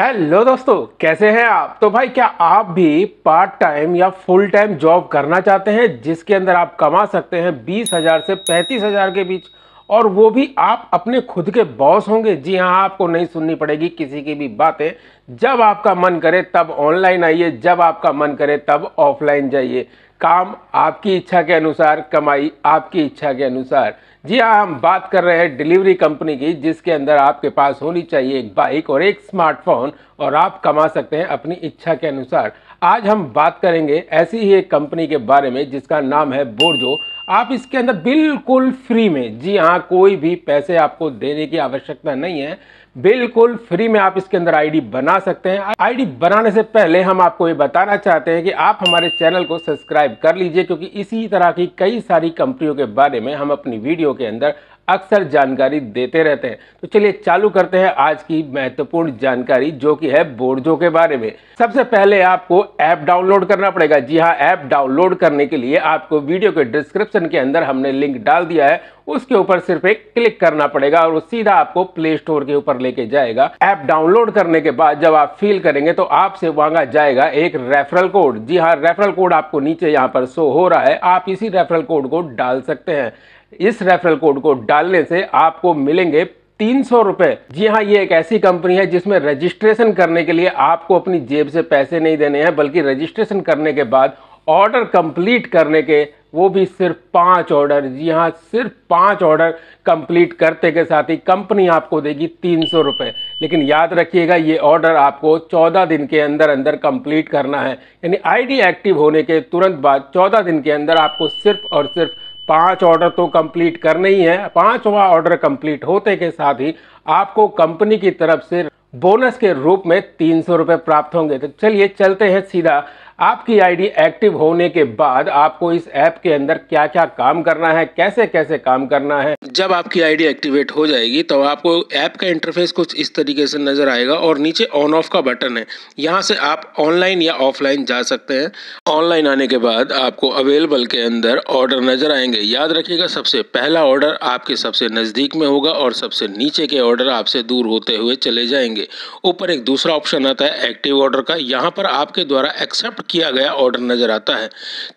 Hello दोस्तों, कैसे हैं आप। तो भाई, क्या आप भी पार्ट टाइम या फुल टाइम जॉब करना चाहते हैं जिसके अंदर आप कमा सकते हैं 20,000 से 35,000 के बीच, और वो भी आप अपने खुद के बॉस होंगे। जी हाँ, आपको नहीं सुननी पड़ेगी किसी की भी बातें। जब आपका मन करे तब ऑनलाइन आइए, जब आपका मन करे तब ऑफलाइन जाइए। काम आपकी इच्छा के अनुसार, कमाई आपकी इच्छा के अनुसार। जी हाँ, हम बात कर रहे हैं डिलीवरी कंपनी की, जिसके अंदर आपके पास होनी चाहिए एक बाइक और एक स्मार्टफोन, और आप कमा सकते हैं अपनी इच्छा के अनुसार। आज हम बात करेंगे ऐसी ही एक कंपनी के बारे में जिसका नाम है बोर्जो। आप इसके अंदर बिल्कुल फ्री में, जी हाँ, कोई भी पैसे आपको देने की आवश्यकता नहीं है, बिल्कुल फ्री में आप इसके अंदर आईडी बना सकते हैं। आईडी बनाने से पहले हम आपको ये बताना चाहते हैं कि आप हमारे चैनल को सब्सक्राइब कर लीजिए, क्योंकि इसी तरह की कई सारी कंपनियों के बारे में हम अपनी वीडियो के अंदर अक्सर जानकारी देते रहते हैं। तो चलिए चालू करते हैं आज की महत्वपूर्ण जानकारी, जो कि है बोर्जो के बारे में। सबसे पहले आपको ऐप डाउनलोड करना पड़ेगा। जी हाँ, ऐप डाउनलोड करने के लिए आपको वीडियो के डिस्क्रिप्शन के अंदर हमने लिंक डाल दिया है, उसके ऊपर सिर्फ एक क्लिक करना पड़ेगा और वो सीधा आपको प्ले स्टोर के ऊपर लेके जाएगा। ऐप डाउनलोड करने के बाद जब आप फील करेंगे तो आपसे मांगा जाएगा एक रेफरल कोड। जी हाँ, रेफरल कोड आपको नीचे यहाँ पर शो हो रहा है। आप इसी रेफरल कोड को डाल सकते हैं। इस रेफरल कोड को डालने से आपको मिलेंगे 300 रुपए। जी हाँ, ये एक ऐसी कंपनी है जिसमें रजिस्ट्रेशन करने के लिए आपको अपनी जेब से पैसे नहीं देने हैं, बल्कि रजिस्ट्रेशन करने के बाद ऑर्डर कंप्लीट करने के, वो भी सिर्फ 5 ऑर्डर। जी हाँ, सिर्फ 5 ऑर्डर कंप्लीट करते के साथ ही कंपनी आपको देगी 300 रुपये। लेकिन याद रखिएगा, ये ऑर्डर आपको 14 दिन के अंदर अंदर कंप्लीट करना है, यानी आईडी एक्टिव होने के तुरंत बाद 14 दिन के अंदर आपको सिर्फ और सिर्फ 5 ऑर्डर तो कंप्लीट करने ही है। 5वां ऑर्डर कंप्लीट होते के साथ ही आपको कंपनी की तरफ से बोनस के रूप में 300 रुपये प्राप्त होंगे। तो चलिए चलते हैं सीधा। आपकी आईडी एक्टिव होने के बाद आपको इस ऐप के अंदर क्या क्या काम करना है, कैसे कैसे काम करना है। जब आपकी आईडी एक्टिवेट हो जाएगी तो आपको ऐप का इंटरफेस कुछ इस तरीके से नजर आएगा, और नीचे ऑन ऑफ का बटन है, यहाँ से आप ऑनलाइन या ऑफलाइन जा सकते हैं। ऑनलाइन आने के बाद आपको अवेलेबल के अंदर ऑर्डर नजर आएंगे। याद रखिएगा, सबसे पहला ऑर्डर आपके सबसे नज़दीक में होगा और सबसे नीचे के ऑर्डर आपसे दूर होते हुए चले जाएंगे। ऊपर एक दूसरा ऑप्शन आता है एक्टिव ऑर्डर का, यहाँ पर आपके द्वारा एक्सेप्ट किया गया ऑर्डर नजर आता है।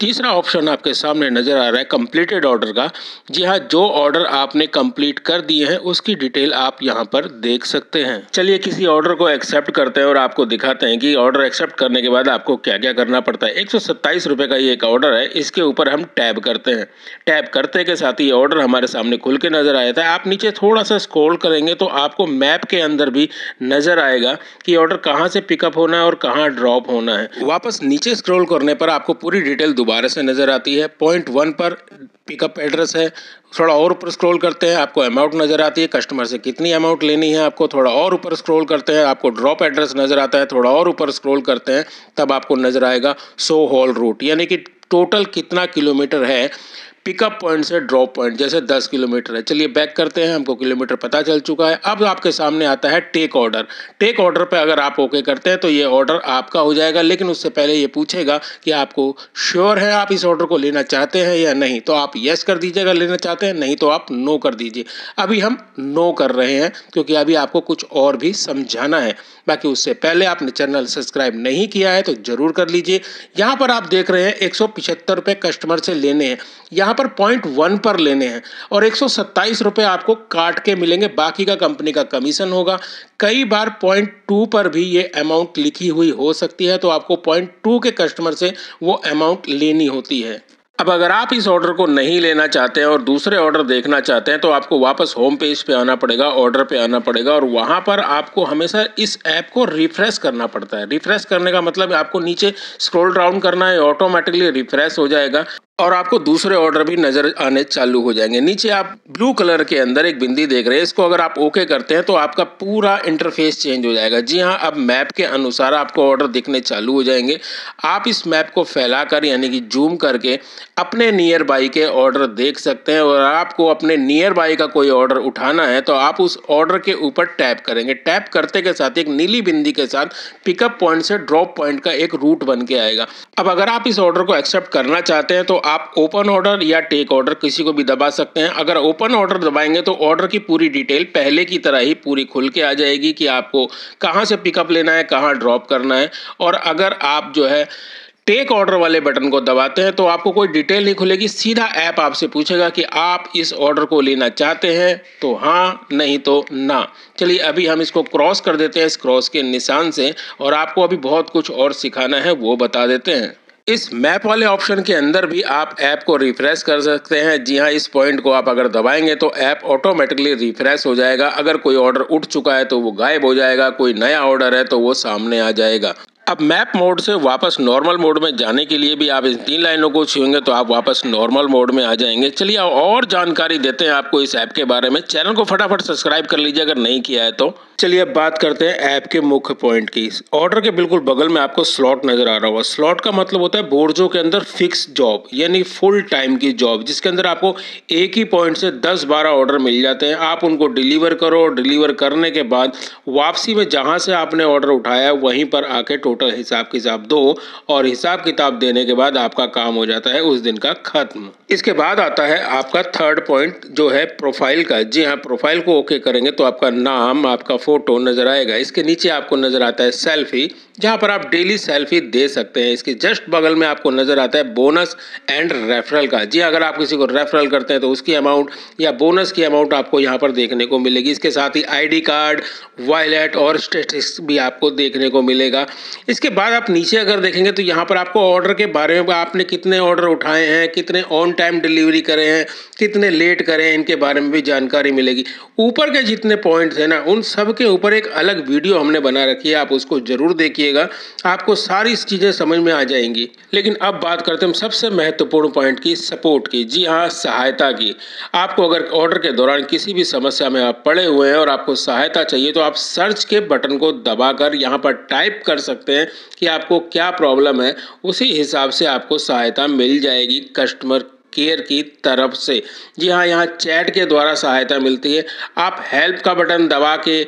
तीसरा ऑप्शन आपके सामने नजर आ रहा है कंप्लीटेड ऑर्डर का। जी हाँ, जो ऑर्डर आपने कंप्लीट कर दिए हैं उसकी डिटेल आप यहाँ पर देख सकते हैं। चलिए किसी ऑर्डर को एक्सेप्ट करते हैं और आपको दिखाते हैं कि ऑर्डर एक्सेप्ट करने के बाद आपको क्या क्या करना पड़ता है। 127 रुपये का ये एक ऑर्डर है, इसके ऊपर हम टैब करते हैं। टैब करते के साथ ही ऑर्डर हमारे सामने खुल के नजर आया था। आप नीचे थोड़ा सा स्क्रॉल करेंगे तो आपको मैप के अंदर भी नजर आएगा कि ऑर्डर कहाँ से पिकअप होना है और कहाँ ड्रॉप होना है। वापस नीचे स्क्रॉल करने पर आपको पूरी डिटेल दोबारा से नज़र आती है। पॉइंट 1 पर पिकअप एड्रेस है। थोड़ा और ऊपर स्क्रॉल करते हैं, आपको अमाउंट नज़र आती है, कस्टमर से कितनी अमाउंट लेनी है। आपको थोड़ा और ऊपर स्क्रॉल करते हैं, आपको ड्रॉप एड्रेस नज़र आता है। थोड़ा और ऊपर स्क्रॉल करते हैं, तब आपको नज़र आएगा 100 हॉल रूट, यानी कि टोटल कितना किलोमीटर है पिकअप पॉइंट से ड्रॉप पॉइंट, जैसे 10 किलोमीटर है। चलिए बैक करते हैं, हमको किलोमीटर पता चल चुका है। अब आपके सामने आता है टेक ऑर्डर। टेक ऑर्डर पे अगर आप ओके करते हैं तो ये ऑर्डर आपका हो जाएगा, लेकिन उससे पहले ये पूछेगा कि आपको श्योर है आप इस ऑर्डर को लेना चाहते हैं या नहीं, तो आप येस कर दीजिएगा लेना चाहते हैं, नहीं तो आप नो कर दीजिए। अभी हम नो कर रहे हैं क्योंकि अभी आपको कुछ और भी समझाना है। बाकी उससे पहले आपने चैनल सब्सक्राइब नहीं किया है तो ज़रूर कर लीजिए। यहाँ पर आप देख रहे हैं 175 रुपये कस्टमर से लेने हैं, यहाँ पर पॉइंट 1 पर लेने हैं, और 127 रुपये आपको काट के मिलेंगे। बाकी का कंपनी का कमीशन होगा। कई बार पॉइंट 2 पर भी ये अमाउंट लिखी हुई हो सकती है, तो आपको पॉइंट 2 के कस्टमर से वो अमाउंट लेनी होती है। अब अगर आप इस ऑर्डर को नहीं लेना चाहते हैं और दूसरे ऑर्डर देखना चाहते हैं तो आपको वापस होम पेज पे आना पड़ेगा, ऑर्डर पे आना पड़ेगा, और वहाँ पर आपको हमेशा इस ऐप को रिफ्रेश करना पड़ता है। रिफ्रेश करने का मतलब आपको नीचे स्क्रॉल डाउन करना है, ऑटोमेटिकली रिफ्रेश हो जाएगा और आपको दूसरे ऑर्डर भी नज़र आने चालू हो जाएंगे। नीचे आप ब्लू कलर के अंदर एक बिंदी देख रहे हैं, इसको अगर आप ओके करते हैं तो आपका पूरा इंटरफेस चेंज हो जाएगा। जी हाँ, अब मैप के अनुसार आपको ऑर्डर दिखने चालू हो जाएंगे। आप इस मैप को फैलाकर, यानी कि जूम करके अपने नियर बाई के ऑर्डर देख सकते हैं। और आपको अपने नियर बाई का कोई ऑर्डर उठाना है तो आप उस ऑर्डर के ऊपर टैप करेंगे। टैप करते के साथ एक नीली बिंदी के साथ पिकअप पॉइंट से ड्रॉप पॉइंट का एक रूट बन के आएगा। अब अगर आप इस ऑर्डर को एक्सेप्ट करना चाहते हैं तो आप ओपन ऑर्डर या टेक ऑर्डर किसी को भी दबा सकते हैं। अगर ओपन ऑर्डर दबाएंगे तो ऑर्डर की पूरी डिटेल पहले की तरह ही पूरी खुल के आ जाएगी कि आपको कहाँ से पिकअप लेना है, कहाँ ड्रॉप करना है। और अगर आप जो है टेक ऑर्डर वाले बटन को दबाते हैं तो आपको कोई डिटेल नहीं खुलेगी, सीधा ऐप आपसे पूछेगा कि आप इस ऑर्डर को लेना चाहते हैं तो हाँ, नहीं तो ना। चलिए अभी हम इसको क्रॉस कर देते हैं इस क्रॉस के निशान से, और आपको अभी बहुत कुछ और सिखाना है वो बता देते हैं। इस मैप वाले ऑप्शन के अंदर भी आप ऐप को रिफ्रेश कर सकते हैं। जी हाँ, इस पॉइंट को आप अगर दबाएंगे तो ऐप ऑटोमेटिकली रिफ्रेश हो जाएगा। अगर कोई ऑर्डर उठ चुका है तो वो गायब हो जाएगा, कोई नया ऑर्डर है तो वो सामने आ जाएगा। अब मैप मोड से वापस नॉर्मल मोड में जाने के लिए भी आप इन तीन लाइनों को छूएंगे तो आप वापस नॉर्मल मोड में आ जाएंगे। चलिए और जानकारी देते हैं आपको इस ऐप के बारे में। चैनल को फटाफट सब्सक्राइब कर लीजिए अगर नहीं किया है तो। चलिए अब बात करते हैं ऐप के मुख्य पॉइंट की। ऑर्डर के बिल्कुल बगल में आपको स्लॉट नजर आ रहा होगा। स्लॉट का मतलब होता है बोर्जो के अंदर फिक्स जॉब, यानी फुल टाइम की जॉब, जिसके अंदर आपको एक ही पॉइंट से 10-12 ऑर्डर मिल जाते हैं। आप उनको डिलीवर करो, डिलीवर करने के बाद वापसी में जहाँ से आपने ऑर्डर उठाया है वहीं पर आके टोटल हिसाब किताब दो, और हिसाब किताब देने के बाद आपका काम हो जाता है उस दिन का खत्म। इसके बाद आता है आपका थर्ड पॉइंट जो है प्रोफाइल का। जी हाँ, प्रोफाइल को ओके करेंगे तो आपका नाम, आपका फोटो नजर आएगा। इसके नीचे आपको नजर आता है सेल्फी, जहाँ पर आप डेली सेल्फी दे सकते हैं। इसके जस्ट बगल में आपको नजर आता है बोनस एंड रेफरल का। जी, अगर आप किसी को रेफरल करते हैं तो उसकी अमाउंट या बोनस की अमाउंट आपको यहाँ पर देखने को मिलेगी। इसके साथ ही ID कार्ड, वॉलेट और स्टेटस भी आपको देखने को मिलेगा। इसके बाद आप नीचे अगर देखेंगे तो यहाँ पर आपको ऑर्डर के बारे में, आपने कितने ऑर्डर उठाए हैं, कितने ऑन टाइम डिलीवरी करे हैं, कितने लेट करे हैं, इनके बारे में भी जानकारी मिलेगी। ऊपर के जितने पॉइंट्स हैं ना, उन सब के ऊपर एक अलग वीडियो हमने बना रखी है, आप उसको जरूर देखिएगा, आपको सारी चीज़ें समझ में आ जाएंगी। लेकिन अब बात करते हैं सबसे महत्वपूर्ण पॉइंट की, सपोर्ट की। जी हाँ, सहायता की। आपको अगर ऑर्डर के दौरान किसी भी समस्या में आप पड़े हुए हैं और आपको सहायता चाहिए तो आप सर्च के बटन को दबाकर यहाँ पर टाइप कर सकते हैं कि आपको क्या प्रॉब्लम है, उसी हिसाब से आपको सहायता मिल जाएगी कस्टमर केयर की तरफ से। जी हाँ, यहाँ चैट के द्वारा सहायता मिलती है। आप हेल्प का बटन दबा के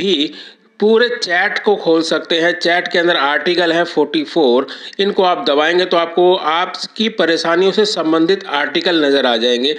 भी पूरे चैट को खोल सकते हैं। चैट के अंदर आर्टिकल है 44, इनको आप दबाएंगे तो आपको आपकी परेशानियों से संबंधित आर्टिकल नज़र आ जाएंगे।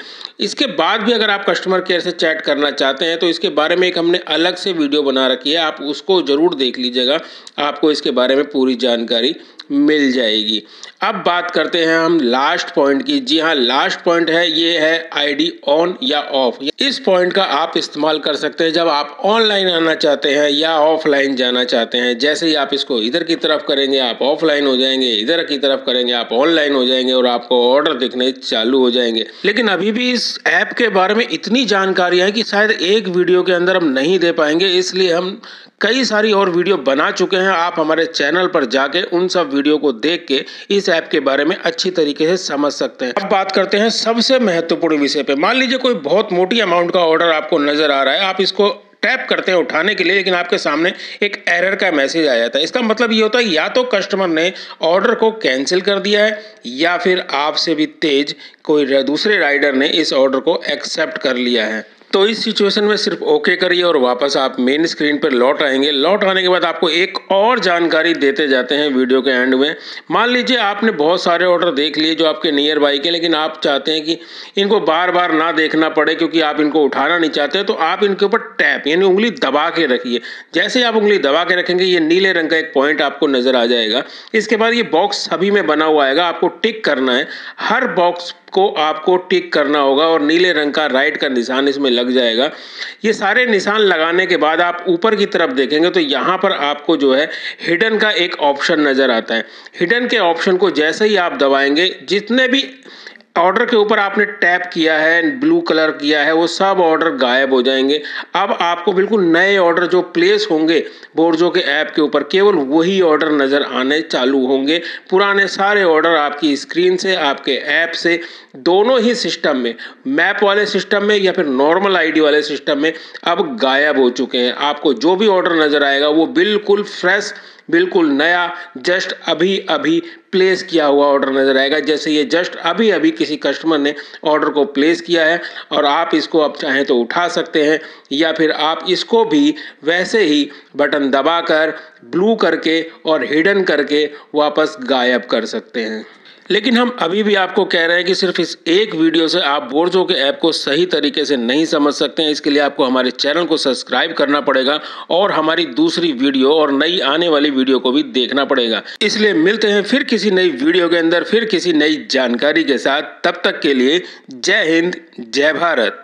इसके बाद भी अगर आप कस्टमर केयर से चैट करना चाहते हैं तो इसके बारे में एक हमने अलग से वीडियो बना रखी है, आप उसको ज़रूर देख लीजिएगा, आपको इसके बारे में पूरी जानकारी मिल जाएगी। अब बात करते हैं हम लास्ट पॉइंट की। जी हाँ, लास्ट पॉइंट है, ये है ID ऑन या ऑफ। इस पॉइंट का आप इस्तेमाल कर सकते हैं जब आप ऑनलाइन आना चाहते हैं या ऑफलाइन जाना चाहते हैं। जैसे ही आप इसको इधर की तरफ करेंगे आप ऑफलाइन हो जाएंगे, इधर की तरफ करेंगे आप ऑनलाइन हो जाएंगे, और आपको ऑर्डर दिखने चालू हो जाएंगे। लेकिन अभी भी इस ऐप के बारे में इतनी जानकारी है कि शायद एक वीडियो के अंदर हम नहीं दे पाएंगे, इसलिए हम कई सारी और वीडियो बना चुके हैं। आप हमारे चैनल पर जाके उन सब वीडियो को देख के इस ऐप के बारे में अच्छी तरीके से समझ सकते हैं। अब बात करते हैं सबसे महत्वपूर्ण विषय पे। मान लीजिए कोई बहुत मोटी अमाउंट का ऑर्डर आपको नजर आ रहा है, आप इसको टैप करते हैं उठाने के लिए, लेकिन आपके सामने एक एरर का मैसेज आ जाता है। इसका मतलब ये होता है या तो कस्टमर ने ऑर्डर को कैंसिल कर दिया है या फिर आपसे भी तेज कोई दूसरे राइडर ने इस ऑर्डर को एक्सेप्ट कर लिया है। तो इस सिचुएशन में सिर्फ ओके करिए और वापस आप मेन स्क्रीन पर लौट आएंगे। लौट आने के बाद आपको एक और जानकारी देते जाते हैं वीडियो के एंड में। मान लीजिए आपने बहुत सारे ऑर्डर देख लिए जो आपके नियर बाई के, लेकिन आप चाहते हैं कि इनको बार बार ना देखना पड़े क्योंकि आप इनको उठाना नहीं चाहते, तो आप इनके ऊपर टैप यानी उंगली दबा के रखिए। जैसे आप उंगली दबा के रखेंगे ये नीले रंग का एक पॉइंट आपको नजर आ जाएगा। इसके बाद ये बॉक्स सभी में बना हुआ आएगा, आपको टिक करना है, हर बॉक्स को आपको टिक करना होगा और नीले रंग का राइट का निशान इसमें लग जाएगा। ये सारे निशान लगाने के बाद आप ऊपर की तरफ देखेंगे तो यहाँ पर आपको जो है हिडन का एक ऑप्शन नज़र आता है। हिडन के ऑप्शन को जैसे ही आप दबाएंगे, जितने भी ऑर्डर के ऊपर आपने टैप किया है, ब्लू कलर किया है, वो सब ऑर्डर गायब हो जाएंगे। अब आपको बिल्कुल नए ऑर्डर जो प्लेस होंगे बोर्जो के ऐप के ऊपर, केवल वही ऑर्डर नज़र आने चालू होंगे। पुराने सारे ऑर्डर आपकी स्क्रीन से, आपके ऐप से, दोनों ही सिस्टम में, मैप वाले सिस्टम में या फिर नॉर्मल ID वाले सिस्टम में, अब गायब हो चुके हैं। आपको जो भी ऑर्डर नज़र आएगा वो बिल्कुल फ्रेश, बिल्कुल नया, जस्ट अभी अभी प्लेस किया हुआ ऑर्डर नज़र आएगा। जैसे ये जस्ट अभी अभी किसी कस्टमर ने ऑर्डर को प्लेस किया है और आप इसको अब चाहें तो उठा सकते हैं या फिर आप इसको भी वैसे ही बटन दबाकर ब्लू करके और हिडन करके वापस गायब कर सकते हैं। लेकिन हम अभी भी आपको कह रहे हैं कि सिर्फ इस एक वीडियो से आप बोर्जो के ऐप को सही तरीके से नहीं समझ सकते हैं। इसके लिए आपको हमारे चैनल को सब्सक्राइब करना पड़ेगा और हमारी दूसरी वीडियो और नई आने वाली वीडियो को भी देखना पड़ेगा। इसलिए मिलते हैं फिर किसी नई वीडियो के अंदर, फिर किसी नई जानकारी के साथ। तब तक के लिए जय हिंद, जय भारत।